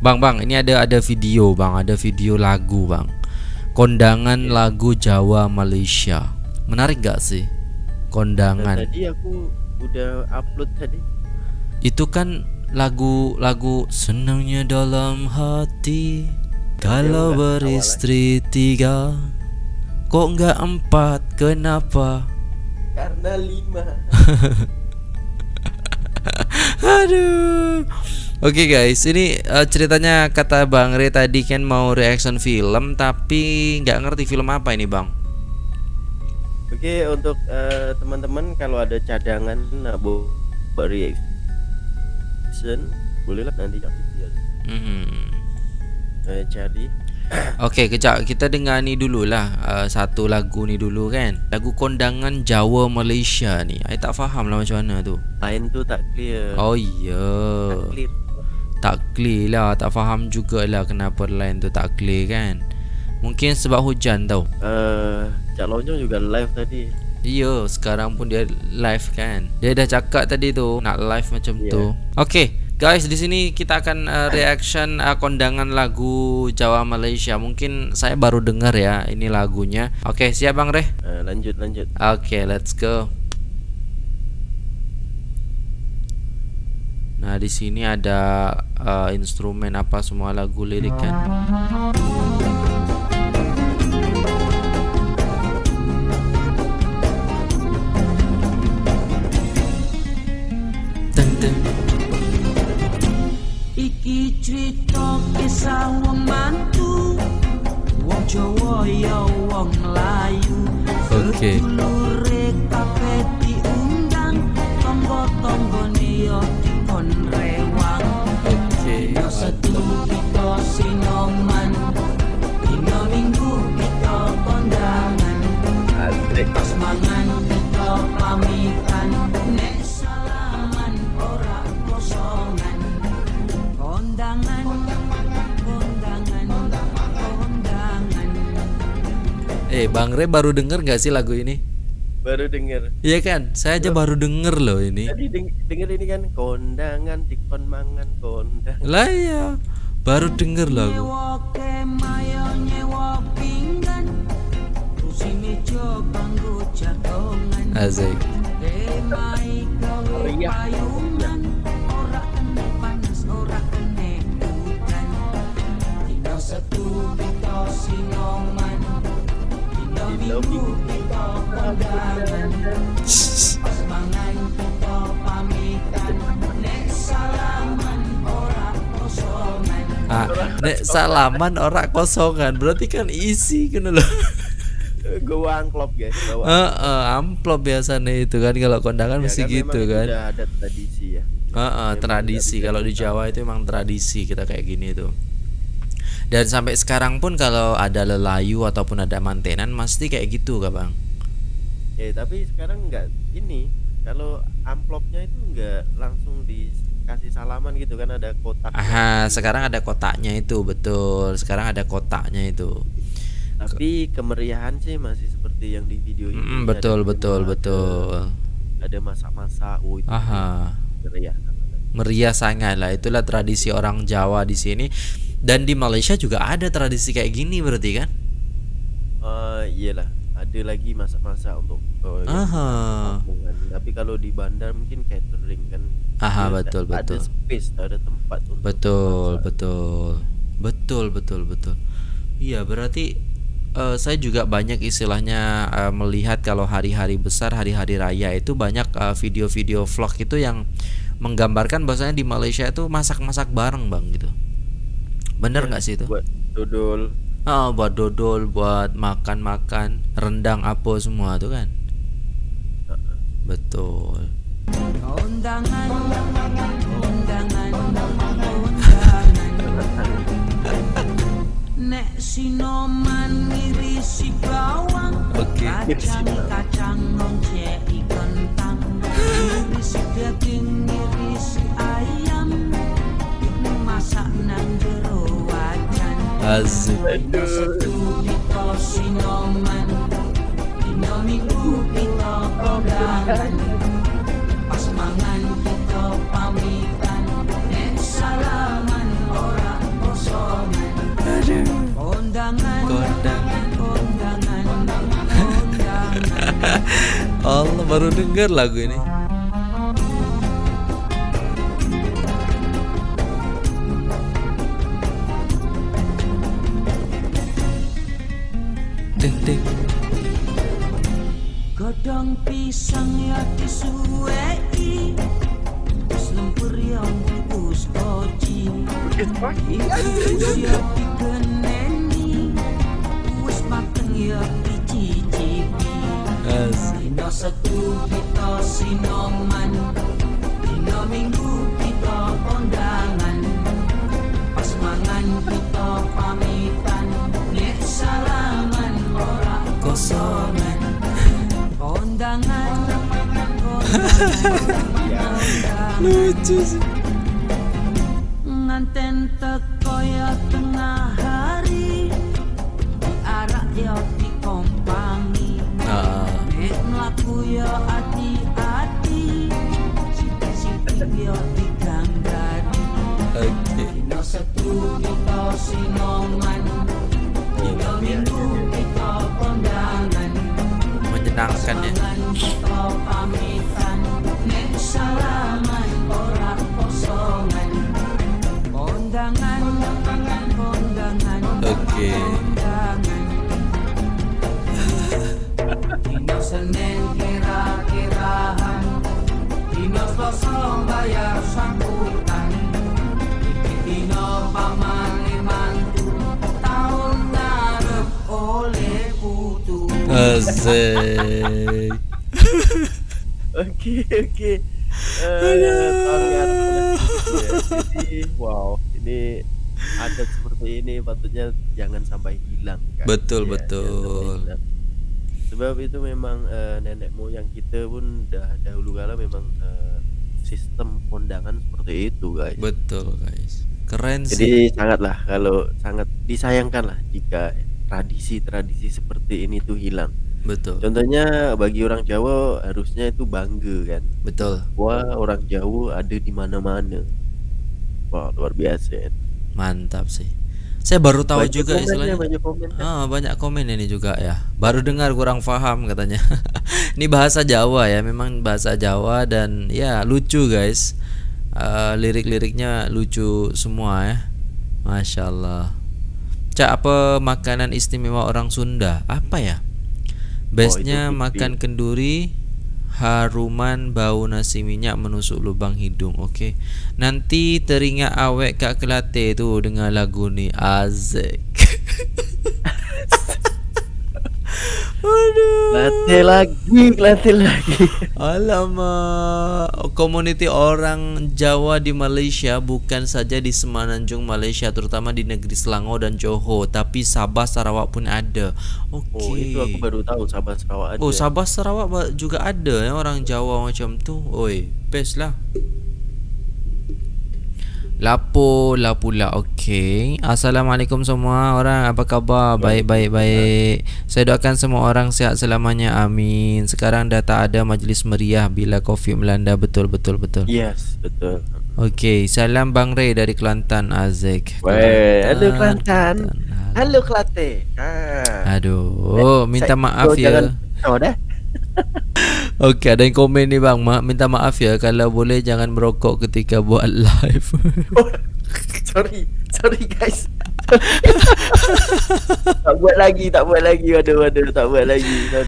Bang, ini ada video, Bang. Ada video lagu, Bang. Kondangan lagu Jawa Malaysia. Menarik gak sih? Kondangan. Tadi aku udah upload tadi. Itu kan lagu senangnya dalam hati kalau beristri 3. Kok nggak 4? Kenapa? Karena 5. Aduh. Oke guys, ini ceritanya kata Bang Re tadi kan mau reaction film, tapi nggak ngerti film apa ini, Bang. Oke, untuk teman-teman kalau ada cadangan buat reaction, bolehlah nanti aktifkan. Jadi oke, kejap kita dengar ni dululah, satu lagu ni dulu kan. Lagu kondangan Jawa Malaysia ni I tak faham lah macam mana tu. Lain tu tak clear. Oh ya, yeah. Tak clear lah. Tak faham jugalah kenapa lain tu tak clear kan. Mungkin sebab hujan tau. Cak Lonjong juga live tadi. Iya, sekarang pun dia live kan. Dia dah cakap tadi tu nak live macam tu. Okey guys, di sini kita akan reaction kondangan lagu Jawa Malaysia. Mungkin saya baru dengar ya ini lagunya. Oke, siap Bang Re? Lanjut. Oke, let's go. Nah, di sini ada instrumen apa semua lagu lirik kan. Cerita kisah wong mantu, wong Jawa ya wong Melayu. Oke. Sedulure kabeh diundang, tangga-tanggane ya dikon rewang. Oke. Dina Setu kita sinoman, dina Minggu kita kondangan. Asik. Pas mangan kita pamitan, nek salaman ora kosongan. Kondangan. Bang Re baru denger gak sih lagu ini? Baru denger. Iya kan? Saya aja baru denger loh ini. Tadi denger ini kan kondangan dikon mangan kondangan. Lah ya, baru denger lagu. Asik. Nek salaman ora kosongan, berarti kan isi kan loh. Gua amplop guys. Amplop biasanya itu kan kalau kondangan ya, mesti kan gitu kan. Sudah ada tradisi ya. Tradisi kalau di Jawa itu emang tradisi kita kayak gini tuh. Dan sampai sekarang pun kalau ada lelayu ataupun ada mantenan mesti kayak gitu kah Bang? Tapi sekarang enggak ini. Kalau amplopnya itu enggak langsung dikasih salaman gitu kan, ada kotak. Sekarang ada kotaknya itu, betul. Sekarang ada kotaknya itu. Tapi kemeriahan sih masih seperti yang di video ini. Betul. Ada masak-masak. Meriah sangat lah, itulah tradisi orang Jawa di sini. Dan di Malaysia juga ada tradisi kayak gini berarti kan? Iyalah, ada lagi masak-masak untuk kampungan. Tapi kalau di bandar mungkin catering kan. Betul. Ada space, ada tempat untuk Betul. Iya, berarti saya juga banyak istilahnya melihat kalau hari-hari besar, hari-hari raya itu banyak video-video vlog itu yang menggambarkan bahasanya di Malaysia itu masak-masak bareng Bang gitu. Bener nggak sih itu? Buat dodol. Buat dodol, buat makan-makan, rendang apa semua tuh kan? Betul. Asik. Allah, baru denger lagu ini. Deng-deng. Godong pisang ya disuwei, selempur yang bungkus kocin. Usia digeneni, wis mateng ya dicicipi. Dino Setu kita sinoman, dino Minggu kita kondangan, pas mangan kita pamitan, nek salaman ora kosongan. Kondangan, kondangan, lucu sih. Nganten teko ya tengah hari, diarak ya dikompangi. Melaku yo hati-hati, siti-siti yo diganggani. Dino Setu kita sinoman, dino Minggu kita kondangan, menyenangkan ya. Kita pamitan, nek salaman ora kosongan. Kondangan, kondangan, kondangan. Oke. Dino Senin kira-kiraan, dino Selasa bayar santunan, iki dino pamane mantu, taun ngarep oleh putu. Asik. Oke. Taun ngarep oleh putu. Jadi, wow, ini adat seperti ini patutnya jangan sampai hilang kan? Betul. Sebab itu memang nenek moyang kita pun dah dahulu kala memang sistem kondangan seperti itu, guys. Betul, guys. Keren sih. Jadi sangat disayangkan lah jika tradisi-tradisi seperti ini tuh hilang. Betul. Contohnya bagi orang Jawa harusnya itu bangga kan. Betul. Wah, orang Jawa ada di mana-mana. Wah, luar biasa. Mantap sih. Saya baru tahu banyak juga istilahnya. Banyak komen ini juga ya. Baru dengar, kurang paham katanya. Ini bahasa Jawa ya, memang bahasa Jawa dan ya lucu guys. Lirik-liriknya lucu semua ya. Masya Allah. Cak, apa makanan istimewa orang Sunda? Apa ya? Bestnya makan kenduri, haruman bau nasi minyak menusuk lubang hidung. Oke. Nanti teringat awek Kak Kelate tu dengar lagu ni. Azek. Aduh. Kelate lagi. Alamak. Komuniti orang Jawa di Malaysia bukan saja di Semenanjung Malaysia, terutama di negeri Selangor dan Johor, tapi Sabah Sarawak pun ada. Oke. Oh, itu aku baru tahu Sabah Sarawak ada. Oh, Sabah Sarawak juga ada ya orang Jawa macam tu. Oi, best lah. Lapolah pula. Okey. Assalamualaikum semua orang. Apa khabar? Baik. Saya doakan semua orang sihat selamanya. Amin. Sekarang dah tak ada majlis meriah bila Covid melanda. Betul. Yes, betul. Okey. Salam Bang Ray dari Kelantan, Azek. Weh, aduh Kelantan. Halo Kelate. Aduh, minta maaf ya. Okey, ada yang komen ni bang, minta maaf ya, kalau boleh jangan merokok ketika buat live. Oh, sorry guys. Tak buat lagi, aduh, tak buat lagi.